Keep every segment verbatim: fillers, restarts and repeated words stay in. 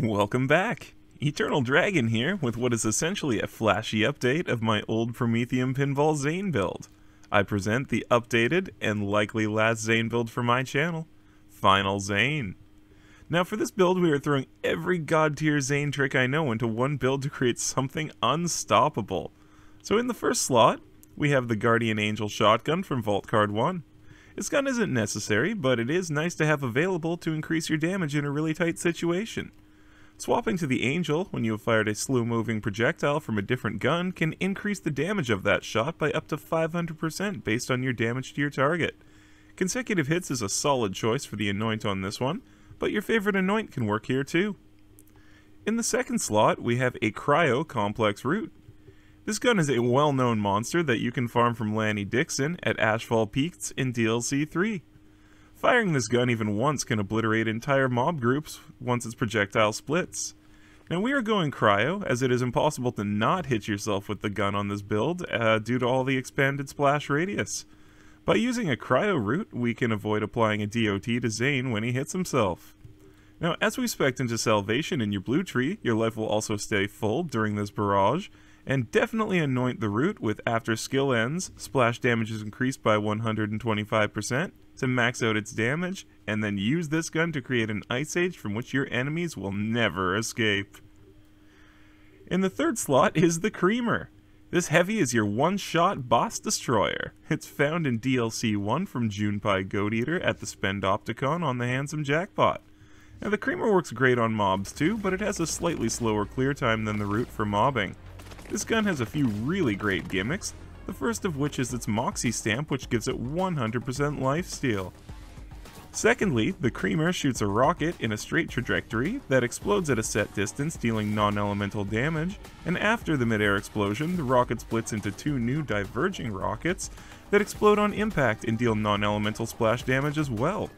Welcome back! Eternal Dragon here with what is essentially a flashy update of my old Prometheum Pinball Zane build. I present the updated and likely last Zane build for my channel, Final Zane. Now for this build we are throwing every god tier Zane trick I know into one build to create something unstoppable. So in the first slot, we have the Guardian Angel Shotgun from Vault Card one. This gun isn't necessary, but it is nice to have available to increase your damage in a really tight situation. Swapping to the Angel when you have fired a slow-moving projectile from a different gun can increase the damage of that shot by up to five hundred percent based on your damage to your target. Consecutive hits is a solid choice for the Anoint on this one, but your favorite Anoint can work here too. In the second slot, we have a Cryo Complex Root. This gun is a well-known monster that you can farm from Lanny Dixon at Ashfall Peaks in D L C three. Firing this gun even once can obliterate entire mob groups once its projectile splits. Now we are going cryo, as it is impossible to not hit yourself with the gun on this build uh, due to all the expanded splash radius. By using a cryo route, we can avoid applying a D O T to Zane when he hits himself. Now as we spec into Salvation in your blue tree, your life will also stay full during this barrage, and definitely anoint the route with after skill ends, splash damage is increased by one hundred twenty-five percent. To max out its damage, and then use this gun to create an ice age from which your enemies will never escape. In the third slot is the Creamer. This heavy is your one-shot boss destroyer. It's found in D L C one from Junpai Goat Eater at the Spendopticon on the Handsome Jackpot. Now the Creamer works great on mobs too, but it has a slightly slower clear time than the Root for mobbing. This gun has a few really great gimmicks, the first of which is its Moxie stamp, which gives it one hundred percent lifesteal. Secondly, the Creamer shoots a rocket in a straight trajectory that explodes at a set distance, dealing non-elemental damage, and after the mid-air explosion, the rocket splits into two new diverging rockets that explode on impact and deal non-elemental splash damage as well,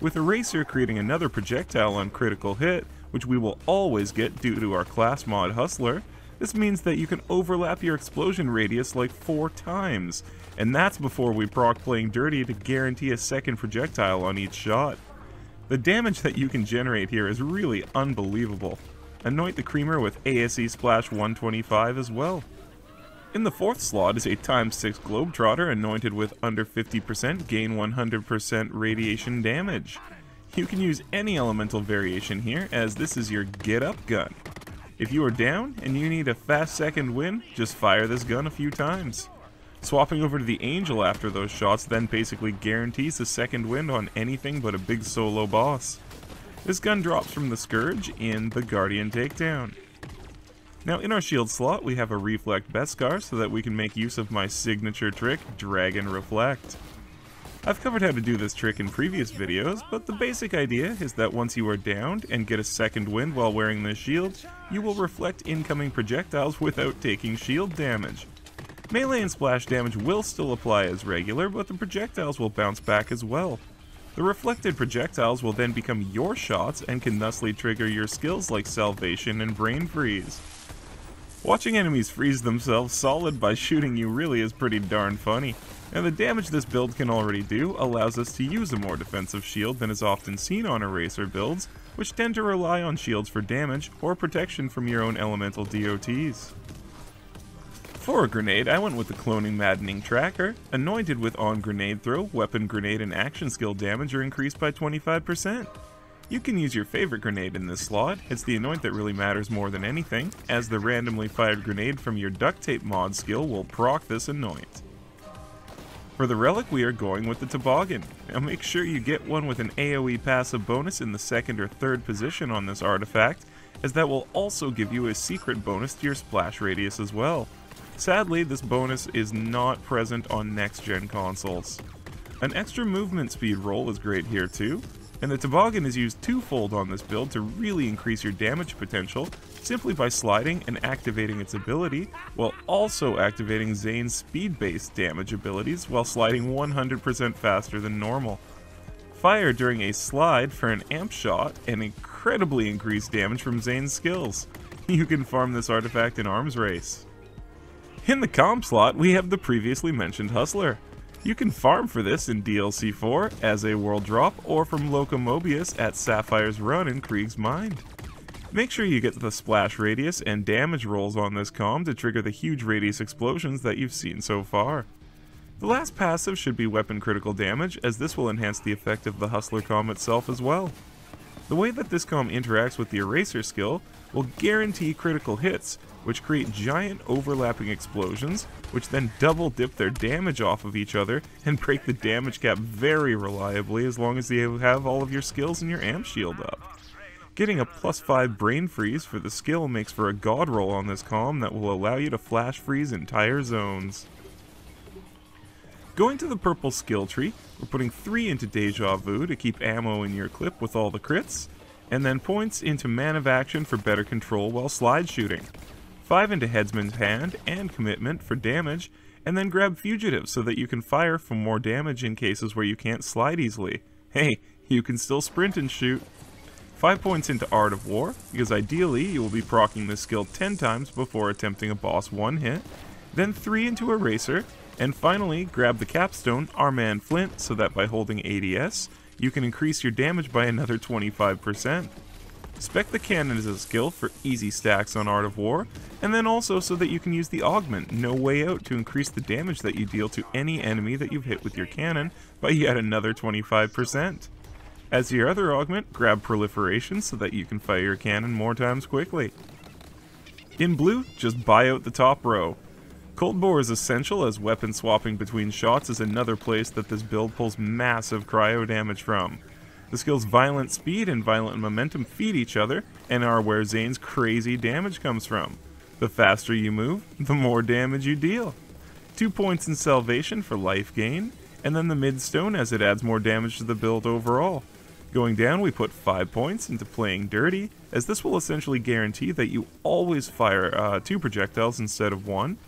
with Eraser creating another projectile on critical hit, which we will always get due to our class mod Hustler. This means that you can overlap your explosion radius like four times, and that's before we proc Playing Dirty to guarantee a second projectile on each shot. The damage that you can generate here is really unbelievable. Anoint the Creamer with A S E Splash one twenty-five as well. In the fourth slot is a times six Globetrotter anointed with under fifty percent gain one hundred percent radiation damage. You can use any elemental variation here, as this is your get up gun. If you are down and you need a fast second win, just fire this gun a few times. Swapping over to the Angel after those shots then basically guarantees a second win on anything but a big solo boss. This gun drops from the Scourge in the Guardian Takedown. Now in our shield slot we have a Reflect Beskar so that we can make use of my signature trick, Dragon Reflect. I've covered how to do this trick in previous videos, but the basic idea is that once you are downed and get a second wind while wearing this shield, you will reflect incoming projectiles without taking shield damage. Melee and splash damage will still apply as regular, but the projectiles will bounce back as well. The reflected projectiles will then become your shots and can thusly trigger your skills like Salvation and Brain Freeze. Watching enemies freeze themselves solid by shooting you really is pretty darn funny. And the damage this build can already do allows us to use a more defensive shield than is often seen on Eraser builds, which tend to rely on shields for damage or protection from your own elemental D O Ts. For a grenade, I went with the Cloning Maddening Tracker, anointed with on grenade throw, weapon grenade and action skill damage are increased by twenty-five percent. You can use your favorite grenade in this slot, it's the anoint that really matters more than anything, as the randomly fired grenade from your Duct Tape Mod skill will proc this anoint. For the relic, we are going with the Toboggan. Now make sure you get one with an AoE passive bonus in the second or third position on this artifact, as that will also give you a secret bonus to your splash radius as well. Sadly, this bonus is not present on next-gen consoles. An extra movement speed roll is great here too, and the Toboggan is used twofold on this build to really increase your damage potential, simply by sliding and activating its ability, while also activating Zane's speed-based damage abilities while sliding one hundred percent faster than normal. Fire during a slide for an amp shot and incredibly increased damage from Zane's skills. You can farm this artifact in Arms Race. In the comp slot we have the previously mentioned Hustler. You can farm for this in D L C four as a world drop or from Locomobius at Sapphire's Run in Krieg's Mind. Make sure you get the splash radius and damage rolls on this comm to trigger the huge radius explosions that you've seen so far. The last passive should be weapon critical damage, as this will enhance the effect of the Hustler comm itself as well. The way that this comm interacts with the Eraser skill will guarantee critical hits, which create giant overlapping explosions, which then double dip their damage off of each other and break the damage cap very reliably as long as you have all of your skills and your amp shield up. Getting a plus five Brain Freeze for the skill makes for a god roll on this comm that will allow you to flash freeze entire zones. Going to the purple skill tree, we're putting three into Deja Vu to keep ammo in your clip with all the crits, and then points into Man of Action for better control while slide shooting, five into Headsman's Hand and Commitment for damage, and then grab Fugitive so that you can fire for more damage in cases where you can't slide easily. Hey, you can still sprint and shoot. five points into Art of War, because ideally you will be proccing this skill ten times before attempting a boss one hit, then three into Eraser, and finally grab the capstone Our Man Flint so that by holding A D S you can increase your damage by another twenty-five percent. Spec the Cannon as a skill for easy stacks on Art of War, and then also so that you can use the Augment No Way Out to increase the damage that you deal to any enemy that you've hit with your cannon by yet another twenty-five percent. As your other augment, grab Proliferation so that you can fire your cannon more times quickly. In blue, just buy out the top row. Cold Bore is essential, as weapon swapping between shots is another place that this build pulls massive cryo damage from. The skills Violent Speed and Violent Momentum feed each other and are where Zane's crazy damage comes from. The faster you move, the more damage you deal. Two points in Salvation for life gain, and then the mid stone as it adds more damage to the build overall. Going down, we put five points into Playing Dirty, as this will essentially guarantee that you always fire uh, two projectiles instead of one,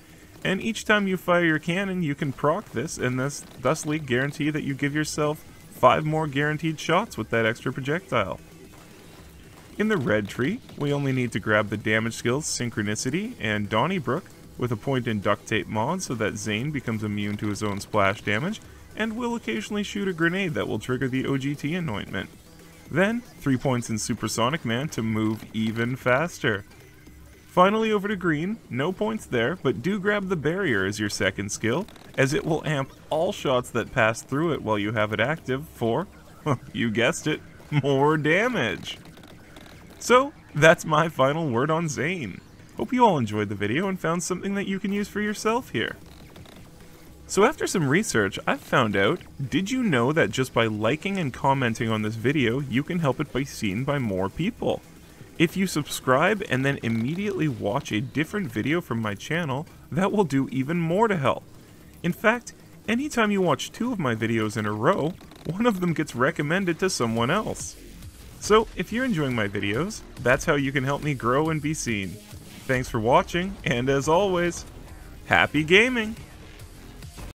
and each time you fire your cannon you can proc this, and thus, thusly guarantee that you give yourself five more guaranteed shots with that extra projectile. In the red tree, we only need to grab the damage skills Synchronicity and Donnybrook with a point in Duct Tape Mod so that Zane becomes immune to his own splash damage, and will occasionally shoot a grenade that will trigger the O G T anointment. Then, three points in Supersonic Man to move even faster. Finally over to green, no points there, but do grab the barrier as your second skill, as it will amp all shots that pass through it while you have it active for, well, you guessed it, more damage. So, that's my final word on Zane. Hope you all enjoyed the video and found something that you can use for yourself here. So after some research, I've found out, did you know that just by liking and commenting on this video, you can help it be seen by more people? If you subscribe and then immediately watch a different video from my channel, that will do even more to help. In fact, anytime you watch two of my videos in a row, one of them gets recommended to someone else. So if you're enjoying my videos, that's how you can help me grow and be seen. Thanks for watching, and as always, happy gaming!